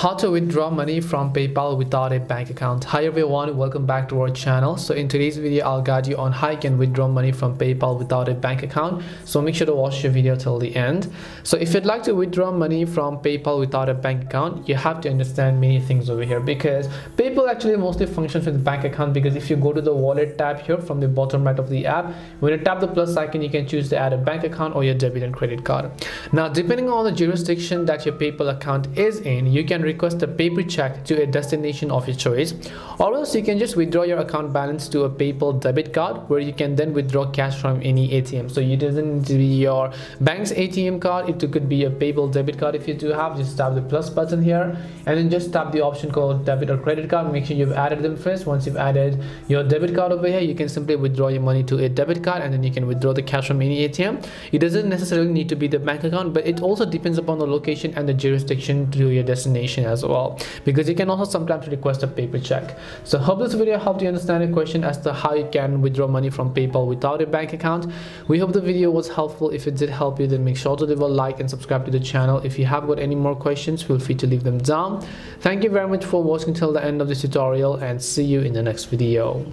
How to withdraw money from PayPal without a bank account. Hi everyone, welcome back to our channel. So in today's video, I'll guide you on how you can withdraw money from PayPal without a bank account. So make sure to watch your video till the end. So if you'd like to withdraw money from PayPal without a bank account, you have to understand many things over here, because PayPal actually mostly functions with bank account. Because if you go to the wallet tab here from the bottom right of the app, when you tap the plus icon, you can choose to add a bank account or your debit and credit card. Now, depending on the jurisdiction that your PayPal account is in, you can request a paper check to a destination of your choice, or else you can just withdraw your account balance to a PayPal debit card, where you can then withdraw cash from any ATM. So it doesn't need to be your bank's ATM card, it could be a PayPal debit card. If you do have, just tap the plus button here and then just tap the option called debit or credit card. Make sure you've added them first. Once you've added your debit card over here, you can simply withdraw your money to a debit card, and then you can withdraw the cash from any ATM. It doesn't necessarily need to be the bank account, but it also depends upon the location and the jurisdiction to your destination as well, because you can also sometimes request a paper check. So hope this video helped you understand the question as to how you can withdraw money from PayPal without a bank account. We hope the video was helpful. If it did help you, then make sure to leave a like and subscribe to the channel. If you have got any more questions, feel free to leave them down. Thank you very much for watching till the end of this tutorial, and see you in the next video.